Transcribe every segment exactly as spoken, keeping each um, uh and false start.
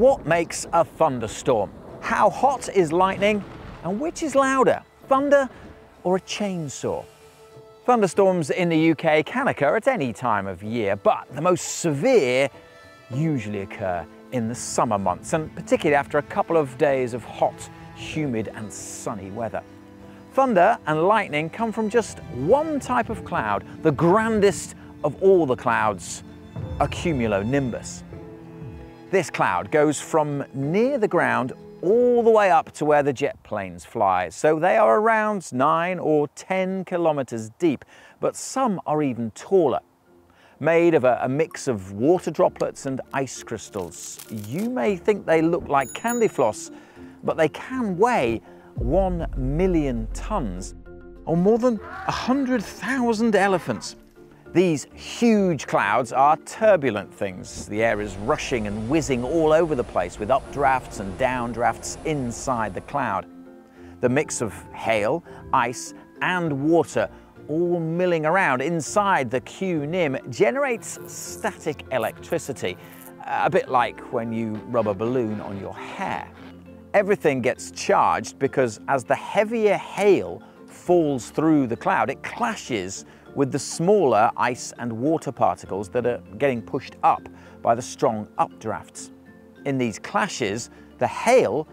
What makes a thunderstorm? How hot is lightning? And which is louder, thunder or a chainsaw? Thunderstorms in the U K can occur at any time of year, but the most severe usually occur in the summer months, and particularly after a couple of days of hot, humid and sunny weather. Thunder and lightning come from just one type of cloud, the grandest of all the clouds, a cumulonimbus. This cloud goes from near the ground all the way up to where the jet planes fly, so they are around nine or ten kilometres deep, but some are even taller. Made of a, a mix of water droplets and ice crystals. You may think they look like candy floss, but they can weigh one million tonnes, or more than one hundred thousand elephants. These huge clouds are turbulent things. The air is rushing and whizzing all over the place with updrafts and downdrafts inside the cloud. The mix of hail, ice and water all milling around inside the Q-Nim generates static electricity, a bit like when you rub a balloon on your hair. Everything gets charged because as the heavier hail falls through the cloud, it clashes with the smaller ice and water particles that are getting pushed up by the strong updrafts. In these clashes, the hail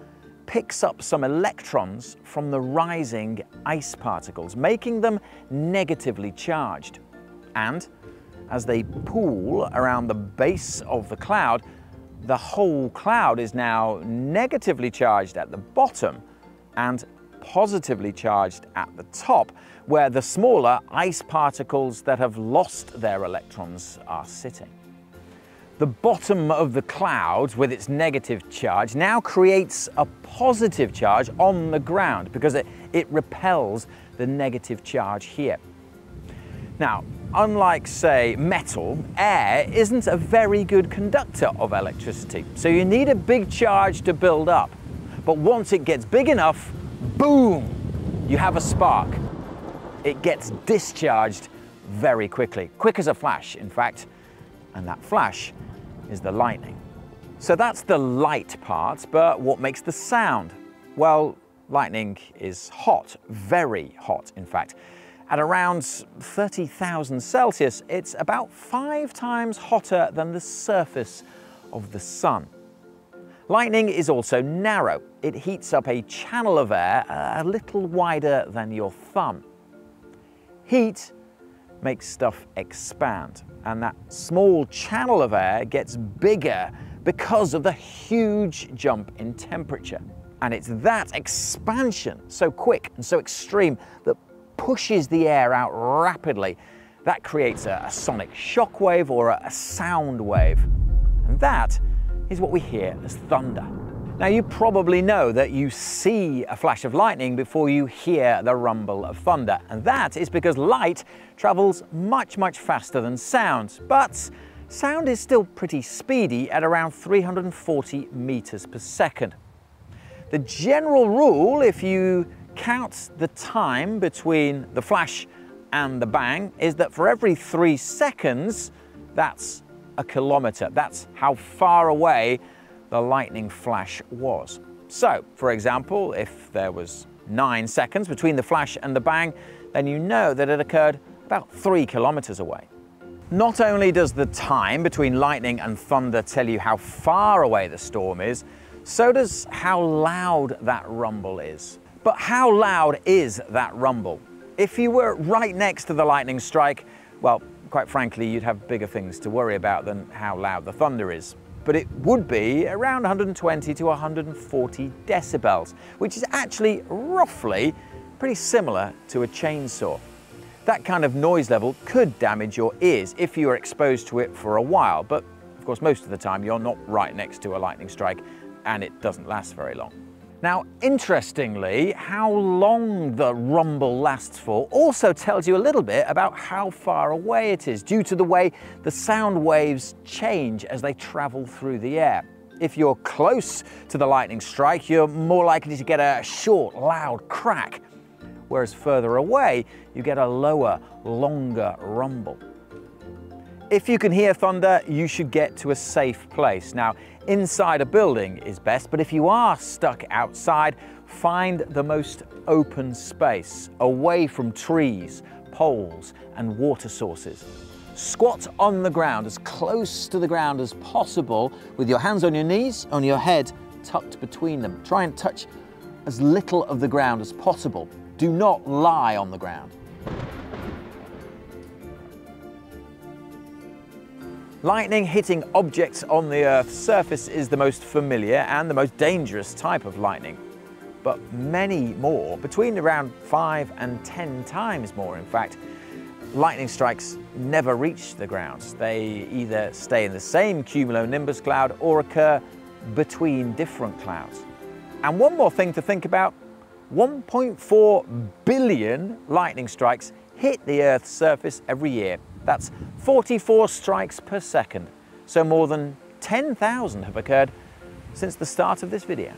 picks up some electrons from the rising ice particles, making them negatively charged. And as they pool around the base of the cloud, the whole cloud is now negatively charged at the bottom and positively charged at the top, where the smaller ice particles that have lost their electrons are sitting. The bottom of the cloud, with its negative charge, now creates a positive charge on the ground because it, it repels the negative charge here. Now, unlike, say, metal, air isn't a very good conductor of electricity, so you need a big charge to build up. But once it gets big enough, boom, you have a spark. It gets discharged very quickly, quick as a flash, in fact, and that flash is the lightning. So that's the light part, but what makes the sound? Well, lightning is hot, very hot, in fact. At around thirty thousand Celsius, it's about five times hotter than the surface of the sun. Lightning is also narrow. It heats up a channel of air a little wider than your thumb. Heat makes stuff expand, and that small channel of air gets bigger because of the huge jump in temperature. And it's that expansion, so quick and so extreme, that pushes the air out rapidly. That creates a, a sonic shockwave or a, a sound wave. And that is what we hear as thunder. Now, you probably know that you see a flash of lightning before you hear the rumble of thunder, and that is because light travels much, much faster than sound, but sound is still pretty speedy at around three hundred forty meters per second. The general rule, if you count the time between the flash and the bang, is that for every three seconds, that's a kilometre. That's how far away the lightning flash was. So, for example, if there was nine seconds between the flash and the bang, then you know that it occurred about three kilometres away. Not only does the time between lightning and thunder tell you how far away the storm is, so does how loud that rumble is. But how loud is that rumble? If you were right next to the lightning strike, well, quite frankly, you'd have bigger things to worry about than how loud the thunder is. But it would be around one hundred twenty to one hundred forty decibels, which is actually roughly pretty similar to a chainsaw. That kind of noise level could damage your ears if you are exposed to it for a while, but of course most of the time you're not right next to a lightning strike and it doesn't last very long. Now, interestingly, how long the rumble lasts for also tells you a little bit about how far away it is, due to the way the sound waves change as they travel through the air. If you're close to the lightning strike, you're more likely to get a short, loud crack, whereas further away, you get a lower, longer rumble. If you can hear thunder, you should get to a safe place. Now, inside a building is best, but if you are stuck outside, find the most open space, away from trees, poles, and water sources. Squat on the ground, as close to the ground as possible, with your hands on your knees, on your head tucked between them. Try and touch as little of the ground as possible. Do not lie on the ground. Lightning hitting objects on the Earth's surface is the most familiar and the most dangerous type of lightning, but many more, between around five and ten times more in fact, lightning strikes never reach the ground. They either stay in the same cumulonimbus cloud or occur between different clouds. And one more thing to think about, one point four billion lightning strikes hit the Earth's surface every year. That's forty-four strikes per second, so more than ten thousand have occurred since the start of this video.